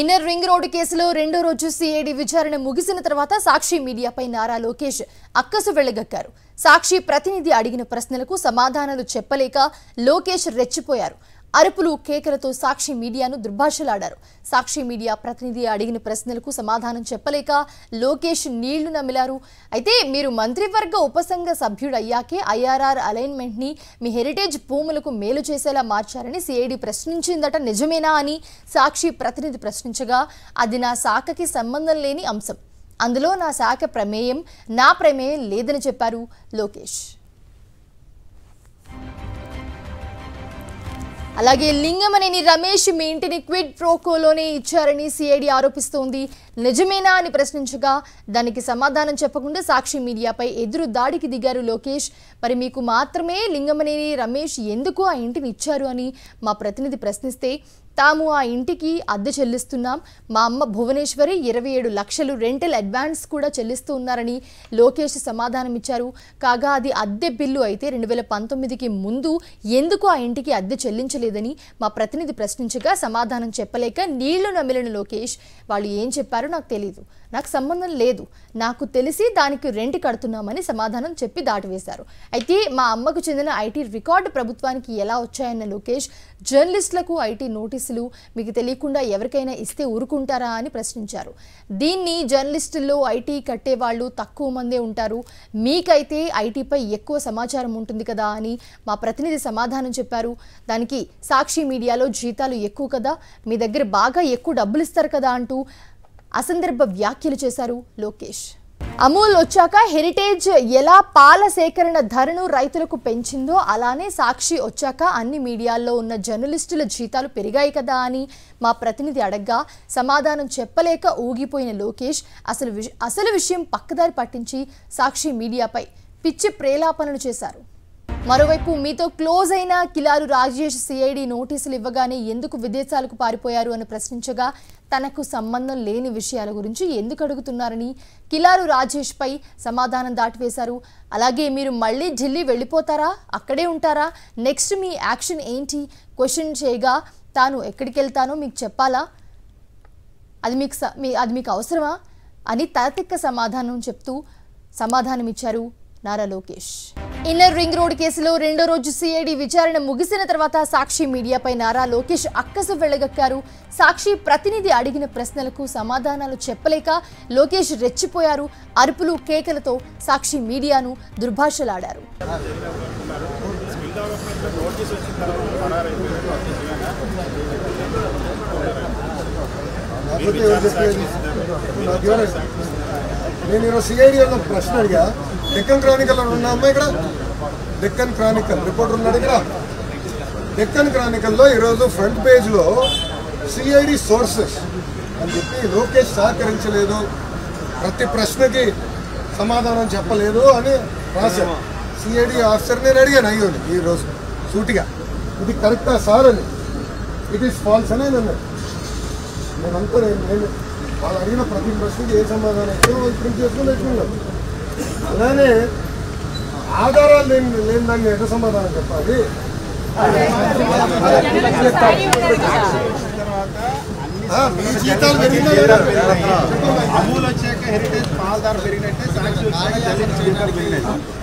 Inner ring road केसुलो रेंडो रोजु सीएडी विचारण मुगिसिन तर्वात साक्षी मीडियापै नारा लोकेश अक्कसु वेल्लगक्कारु। साक्षी प्रतिनिधि अडिगिन प्रश्नलकु समाधानालु चेप्पलेक लोकेश रेच्चिपोयारु। अरुपुलु केकलतो साक्षी मीडियानु दुर्भाषलाडारु। साक्षी मीडिया प्रतिनिधि अडिगिन प्रश्नलकु समाधानं चेप्पलेक लोकेश नीळ्ळु नमिलारु। अयिते मीरु मंत्रिवर्ग उपसंघ सभ्युडु अय्याके IRR अलाइन्मेंट नि मी हेरिटेज भूमुलकु मेलु चेसेला मार्चारनि सीएडी प्रश्निंचिंदट निजमेना अनि साक्षी प्रतिनिधि प्रश्निंचगा अदि ना शाखकी संबंधं लेनि अंशं, अंदुलो ना शाख प्रमेयं ना प्रमेयं लेदनि चेप्पारु लोकेश। అలాగే లింగమనేని రమేష్ మీ ఇంటిని క్విడ్ ప్రోకోలోనే ఇచ్చారని సిఐడి ఆరోపిస్తోంది, నిజమేనా అని ప్రశ్నించగా దానికి సమాధానం చెప్పకుండా సాక్షి మీడియాపై ఎదురు దాడికి దిగారు లోకేష్। మరి మీకు మాత్రమే లింగమనేని రమేష్ ఎందుకు ఆ ఇంటిని ఇచ్చారు అని మా ప్రతినిధి ప్రశ్నిస్తే తాము ఆ ఇంటికి అద్దె చెల్లిస్తున్నాం, మా అమ్మ భువనేశ్వరి 27 లక్షలు రెంటల్ అడ్వాన్స్ కూడా చెల్లిస్తూ ఉన్నారని లోకేష్ సమాధానం ఇచ్చారు। కాగా అది అద్దె బిల్లు అయితే 2019కి ముందు ఎందుకు ఆ ఇంటికి అద్దె చెల్లించలేదని మా ప్రతినిధి ప్రశ్నించగా సమాధానం చెప్పలేక నీళ్లు నమిలిన లోకేష్ వాళ్ళు ఏం చెప్పారో నాకు తెలియదు, నాకు సంబంధం లేదు, నాకు తెలిసి దానికి రెంట్ కడుతున్నామని సమాధానం చెప్పి దాటివేశారు। అయితే మా అమ్మకు చెందిన ఐటీ రికార్డు ప్రభుత్వానికి ఎలా వచ్చాయన్న లోకేష్ జర్నలిస్టులకు ఐటీ నోటీస్ మీకు తెలియకుండా ఎవరికైనా ఇస్తే ఊరుకుంటారా అని ప్రశ్నించారు। దీన్ని జర్నలిస్టుల్లో ఐటీ కట్టే వాళ్ళు తక్కువ మందే ఉంటారు, మీకైతే ఐటీపై ఎక్కువ సమాచారం ఉంటుంది కదా అని మా ప్రతినిధి సమాధానం చెప్పారు। దానికి సాక్షి మీడియాలో జీతాలు ఎక్కువ కదా, మీ దగ్గర బాగా ఎక్కువ డబ్బులు ఇస్తారు కదా అంటూ అసందర్భ వ్యాఖ్యలు చేశారు లోకేష్। అమూల్ వచ్చాక హెరిటేజ్ ఎలా పాల సేకరణ ధరను రైతులకు పెంచిందో అలానే సాక్షి వచ్చాక అన్ని మీడియాల్లో ఉన్న జర్నలిస్టుల జీతాలు పెరిగాయి కదా అని మా ప్రతినిధి అడగ్గా సమాధానం చెప్పలేక ఊగిపోయిన లోకేష్ అసలు విషయం పక్కదారి పట్టించి సాక్షి మీడియాపై పిచ్చి ప్రేలాపనలు చేశారు। మరోవైపు మీతో క్లోజ్ అయిన కిలారు రాజేష్ సిఐడి నోటీసులు ఇవ్వగానే ఎందుకు విదేశాలకు పారిపోయారు అని ప్రశ్నించగా తనకు సంబంధం లేని విషయాల గురించి ఎందుకు అడుగుతున్నారని కిలారు రాజేష్ పై సమాధానం దాటివేశారు। అలాగే మీరు మళ్ళీ ఢిల్లీ వెళ్ళిపోతారా, అక్కడే ఉంటారా, నెక్స్ట్ మీ యాక్షన్ ఏంటి క్వశ్చన్ చేయగా తాను ఎక్కడికి వెళ్తానో మీకు చెప్పాలా, అది మీకు అవసరమా అని తలతిక్క సమాధానం చెప్తూ సమాధానమిచ్చారు Nara Lokesh. Inner ring road కేసులో రెండో రోజు సిఐడి విచారణ ముగిసిన తర్వాత సాక్షి మీడియాపై నారా లోకేష్ అక్కసు వెళ్లగక్కారు। సాక్షి ప్రతినిధి అడిగిన ప్రశ్నలకు సమాధానాలు చెప్పలేక లోకేష్ రెచ్చిపోయారు, అరుపులు కేకలతో సాక్షి మీడియాను దుర్భాషలాడారు। నేను సిఐడి లో ప్రశ్న అడిగా, డెక్కన్ క్రానికల్ ఉన్న అమ్మాయి ఇక్కడ డెక్కన్ క్రానికల్ రిపోర్టర్ ఉన్నాడు ఇక్కడ, డెక్కన్ క్రానికల్లో ఈరోజు ఫ్రంట్ పేజ్లో సిఐడి సోర్సెస్ అని చెప్పి లోకేష్ సహకరించలేదు, ప్రతి ప్రశ్నకి సమాధానం చెప్పలేదు అని రాశాను। సిఐడి ఆఫీసర్ నేను అడిగాను అయ్యోని ఈరోజు సూటిగా, ఇది కరెక్టా సార్ అని, ఇట్ ఈస్ ఫాల్స్ అని నేను అన్నాను। నేను అనుకోలేదు వాళ్ళు అడిగిన ప్రతి ప్రశ్నకి ఏ సమాధానం అయితే వాళ్ళు ప్రింట్ చేసుకుని పెట్టుకున్నాను। అలానే ఆధారాలు లేని దాన్ని ఎట సమాధానం చెప్పాలి, మీ జీతాలు పెరిగిన